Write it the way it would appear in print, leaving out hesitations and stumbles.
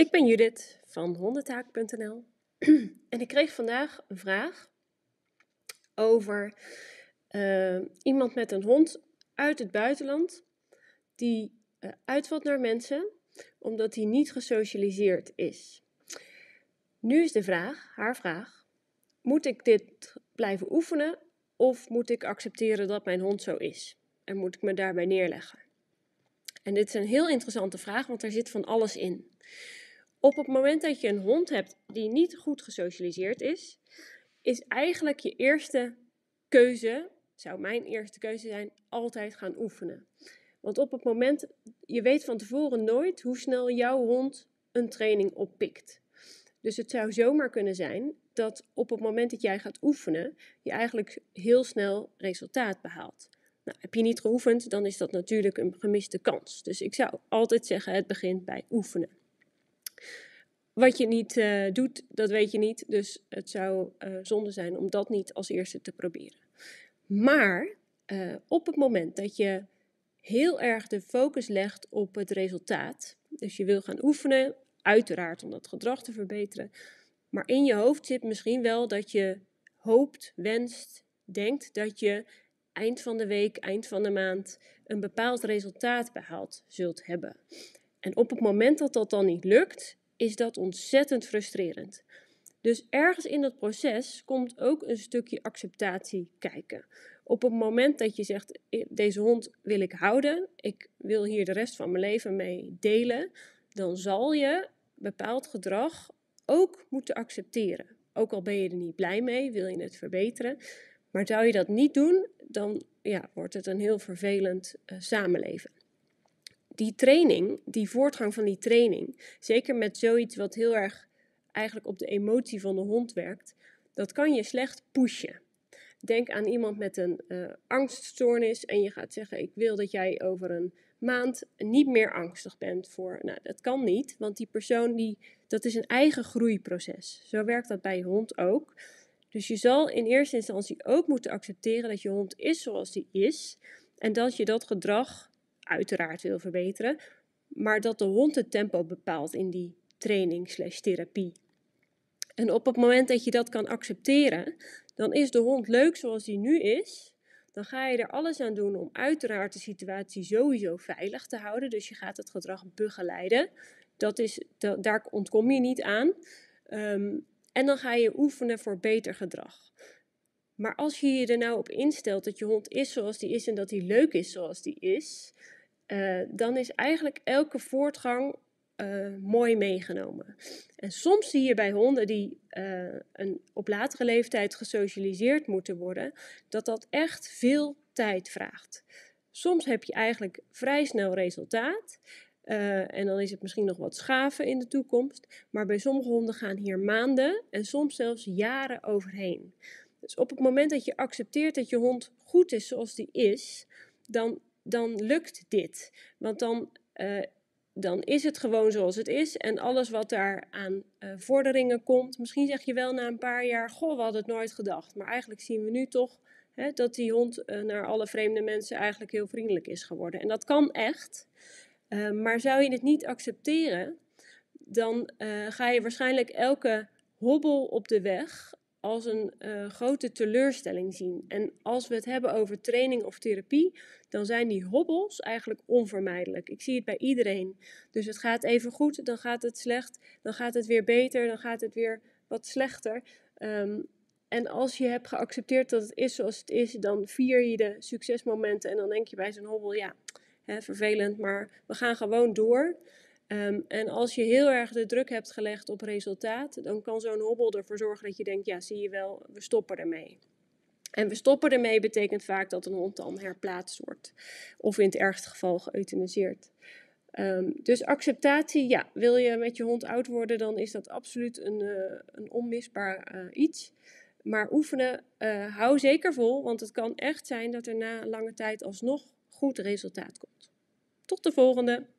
Ik ben Judith van hondentaak.nl en ik kreeg vandaag een vraag over iemand met een hond uit het buitenland die uitvalt naar mensen omdat hij niet gesocialiseerd is. Nu is de vraag, haar vraag, moet ik dit blijven oefenen of moet ik accepteren dat mijn hond zo is? En moet ik me daarbij neerleggen? En dit is een heel interessante vraag, want er zit van alles in. Op het moment dat je een hond hebt die niet goed gesocialiseerd is, is eigenlijk je eerste keuze, zou mijn eerste keuze zijn, altijd gaan oefenen. Want op het moment, je weet van tevoren nooit hoe snel jouw hond een training oppikt. Dus het zou zomaar kunnen zijn dat op het moment dat jij gaat oefenen, je eigenlijk heel snel resultaat behaalt. Nou, heb je niet geoefend, dan is dat natuurlijk een gemiste kans. Dus ik zou altijd zeggen, het begint bij oefenen. Wat je niet doet, dat weet je niet. Dus het zou zonde zijn om dat niet als eerste te proberen. Maar op het moment dat je heel erg de focus legt op het resultaat, dus je wil gaan oefenen, uiteraard om dat gedrag te verbeteren, maar in je hoofd zit misschien wel dat je hoopt, wenst, denkt dat je eind van de week, eind van de maand een bepaald resultaat behaald zult hebben. En op het moment dat dat dan niet lukt, is dat ontzettend frustrerend. Dus ergens in dat proces komt ook een stukje acceptatie kijken. Op het moment dat je zegt, deze hond wil ik houden, ik wil hier de rest van mijn leven mee delen, dan zal je bepaald gedrag ook moeten accepteren. Ook al ben je er niet blij mee, wil je het verbeteren. Maar zou je dat niet doen, dan wordt het een heel vervelend samenleven. Die training, die voortgang van die training, zeker met zoiets wat heel erg eigenlijk op de emotie van de hond werkt, dat kan je slecht pushen. Denk aan iemand met een angststoornis en je gaat zeggen, ik wil dat jij over een maand niet meer angstig bent voor... Nou, dat kan niet, want die persoon, dat is een eigen groeiproces. Zo werkt dat bij je hond ook. Dus je zal in eerste instantie ook moeten accepteren dat je hond is zoals die is. En dat je dat gedrag uiteraard wil verbeteren. Maar dat de hond het tempo bepaalt in die training/therapie. En op het moment dat je dat kan accepteren, dan is de hond leuk zoals die nu is. Dan ga je er alles aan doen om uiteraard de situatie sowieso veilig te houden. Dus je gaat het gedrag begeleiden. Daar ontkom je niet aan. En dan ga je oefenen voor beter gedrag. Maar als je je er nou op instelt dat je hond is zoals die is en dat hij leuk is zoals die is, dan is eigenlijk elke voortgang mooi meegenomen. En soms zie je bij honden die op latere leeftijd gesocialiseerd moeten worden, dat echt veel tijd vraagt. Soms heb je eigenlijk vrij snel resultaat. En dan is het misschien nog wat schaven in de toekomst. Maar bij sommige honden gaan hier maanden en soms zelfs jaren overheen. Dus op het moment dat je accepteert dat je hond goed is zoals die is, dan lukt dit. Want dan is het gewoon zoals het is. En alles wat daar aan vorderingen komt, misschien zeg je wel na een paar jaar, goh, we hadden het nooit gedacht. Maar eigenlijk zien we nu toch dat die hond naar alle vreemde mensen eigenlijk heel vriendelijk is geworden. En dat kan echt. Maar zou je het niet accepteren, dan ga je waarschijnlijk elke hobbel op de weg als een grote teleurstelling zien. En als we het hebben over training of therapie, dan zijn die hobbels eigenlijk onvermijdelijk. Ik zie het bij iedereen. Dus het gaat even goed, dan gaat het slecht, dan gaat het weer beter, dan gaat het weer wat slechter. En als je hebt geaccepteerd dat het is zoals het is, dan vier je de succesmomenten en dan denk je bij zo'n hobbel, ja, vervelend, maar we gaan gewoon door. En als je heel erg de druk hebt gelegd op resultaat, dan kan zo'n hobbel ervoor zorgen dat je denkt, ja, zie je wel, we stoppen ermee. En we stoppen ermee betekent vaak dat een hond dan herplaatst wordt. Of in het ergste geval geëuthaniseerd. Dus acceptatie, ja, wil je met je hond oud worden, dan is dat absoluut een onmisbaar iets. Maar oefenen, hou zeker vol, want het kan echt zijn dat er na lange tijd alsnog goed resultaat komt. Tot de volgende!